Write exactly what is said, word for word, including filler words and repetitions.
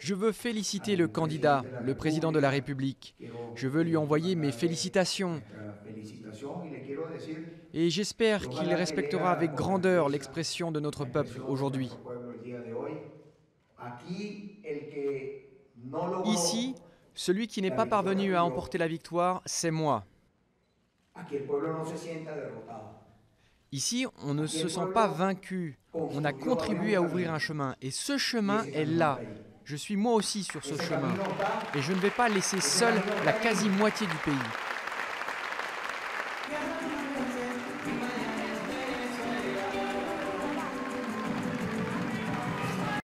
Je veux féliciter le candidat, le président de la République. Je veux lui envoyer mes félicitations. Et j'espère qu'il respectera avec grandeur l'expression de notre peuple aujourd'hui. Ici, celui qui n'est pas parvenu à emporter la victoire, c'est moi. Ici, on ne se sent pas vaincu. On a contribué à ouvrir un chemin. Et ce chemin est là. Je suis moi aussi sur ce chemin. Et je ne vais pas laisser seule la quasi-moitié du pays.